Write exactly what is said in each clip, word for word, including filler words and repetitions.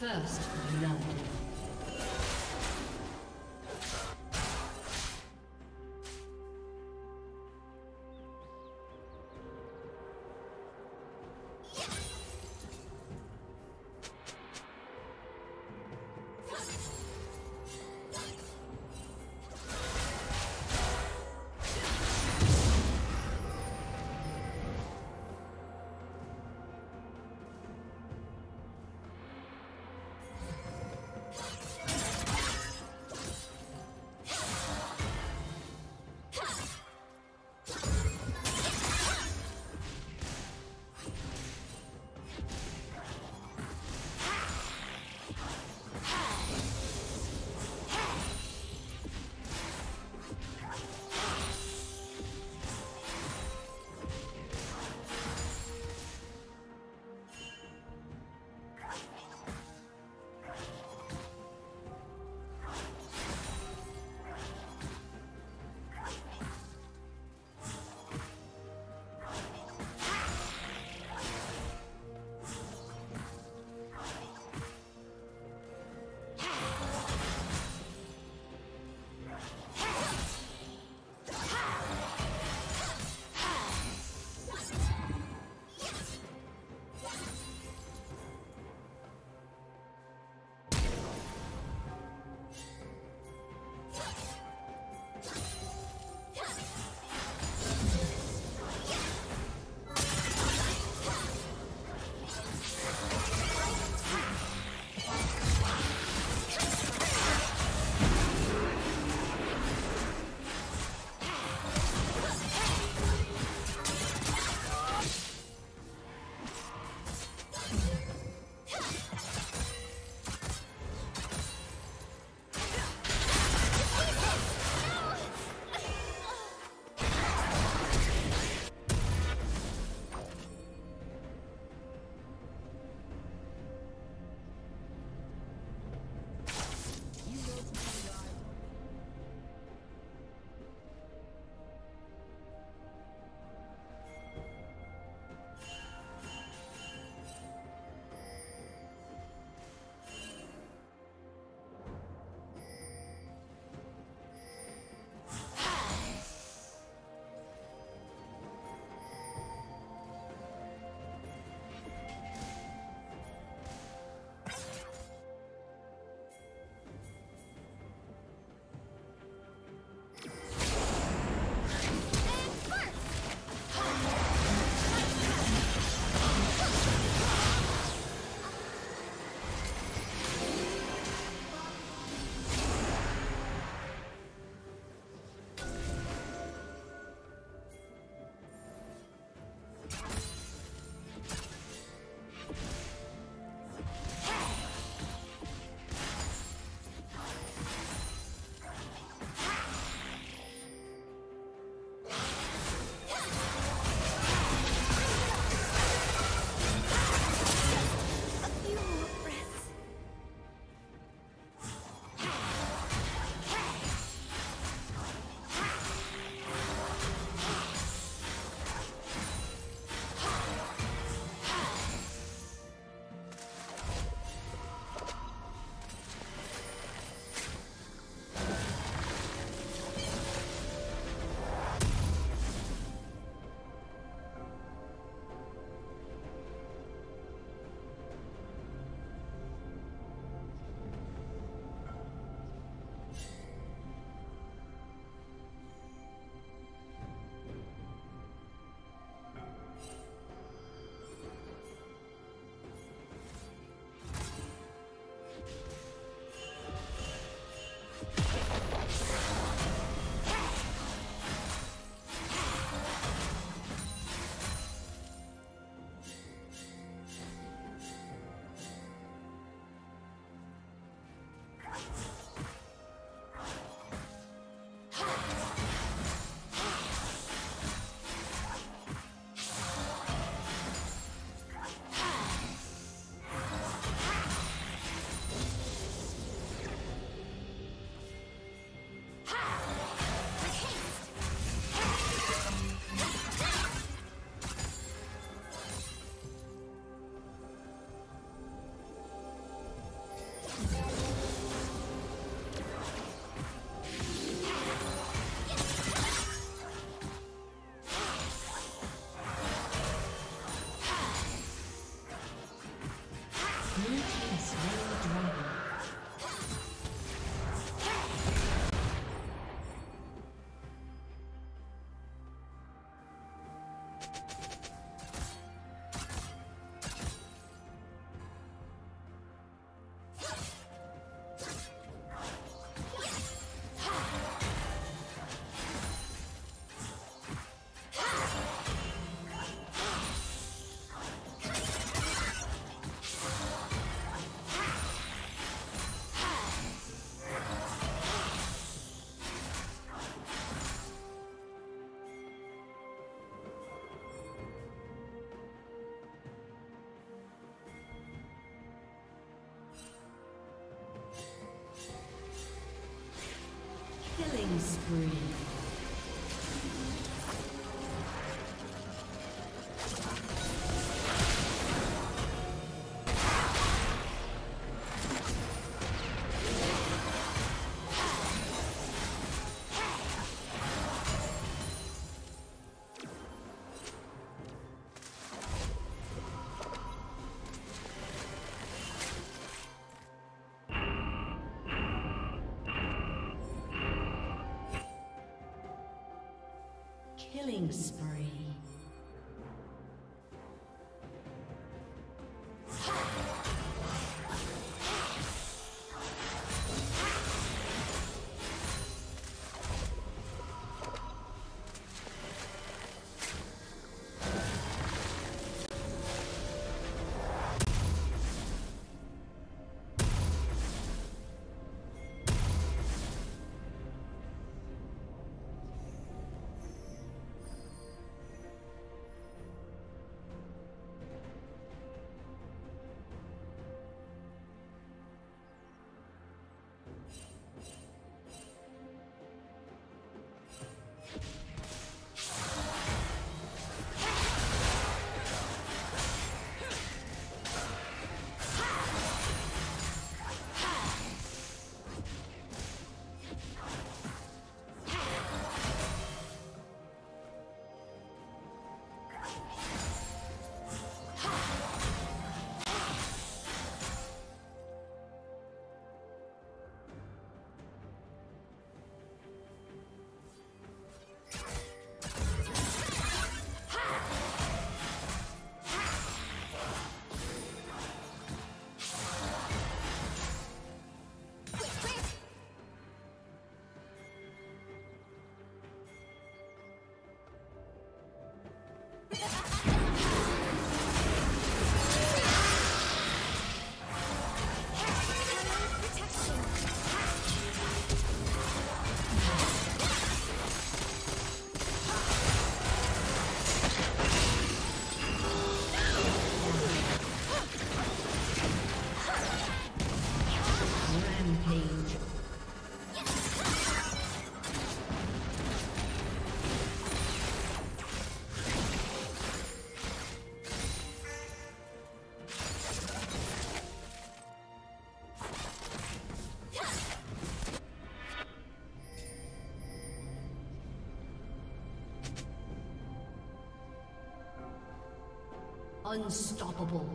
First love. Killing spree. Killing spree. Unstoppable.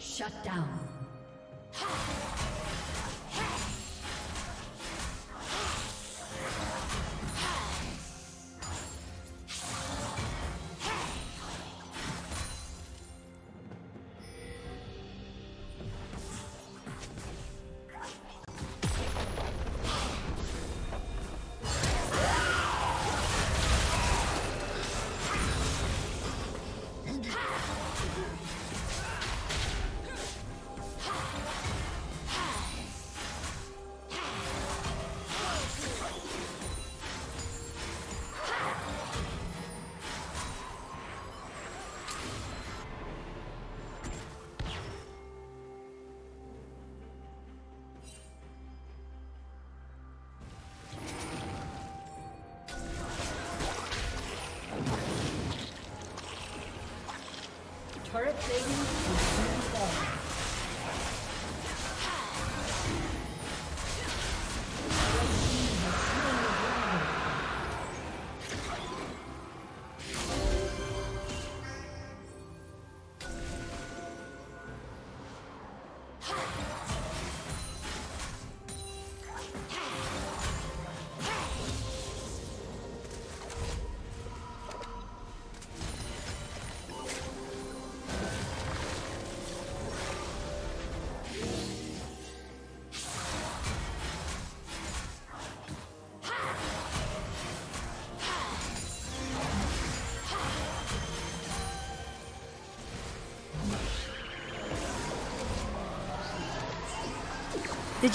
Shut down. Turret plating is soon falling. Did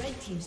Red team's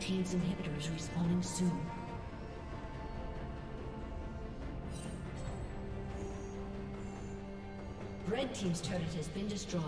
team's inhibitor is respawning soon. Red team's turret has been destroyed.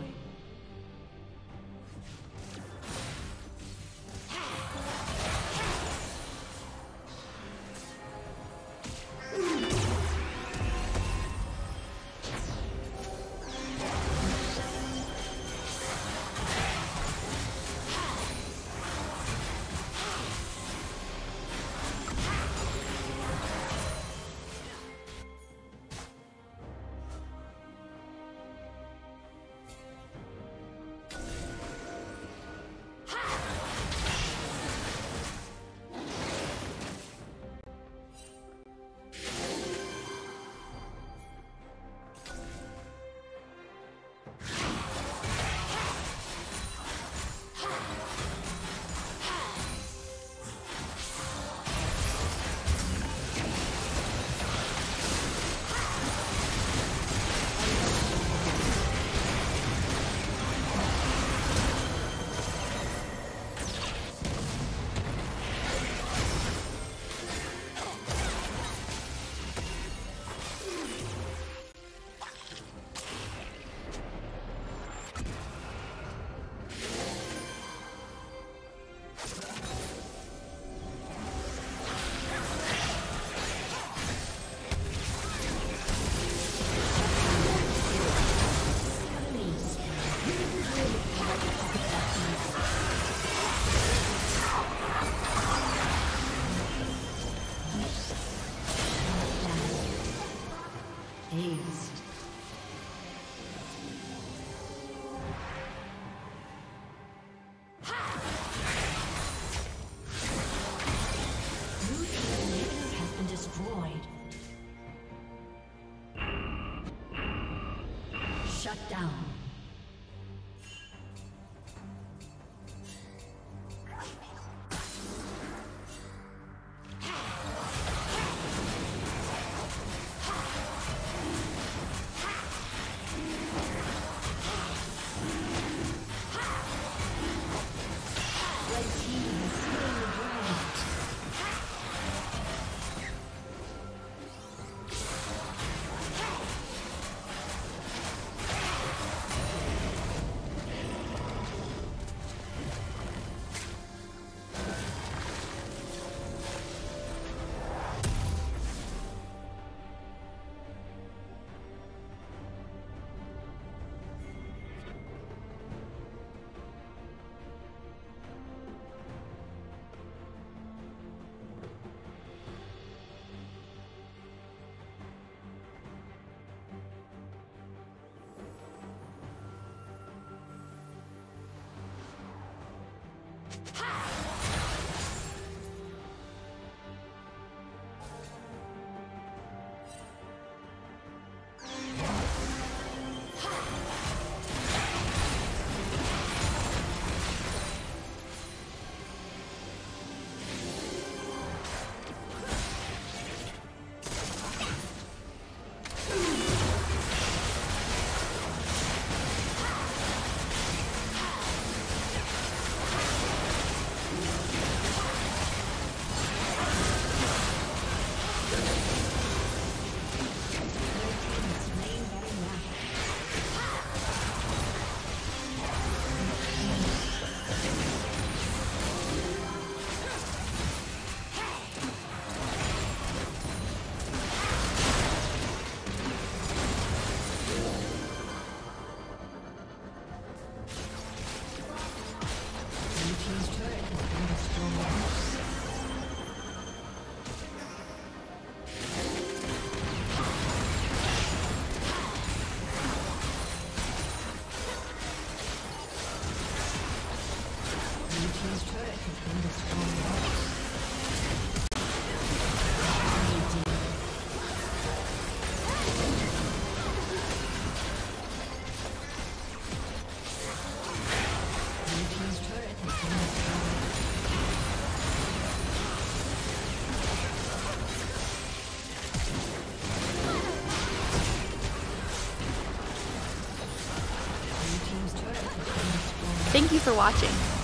Thank you for watching.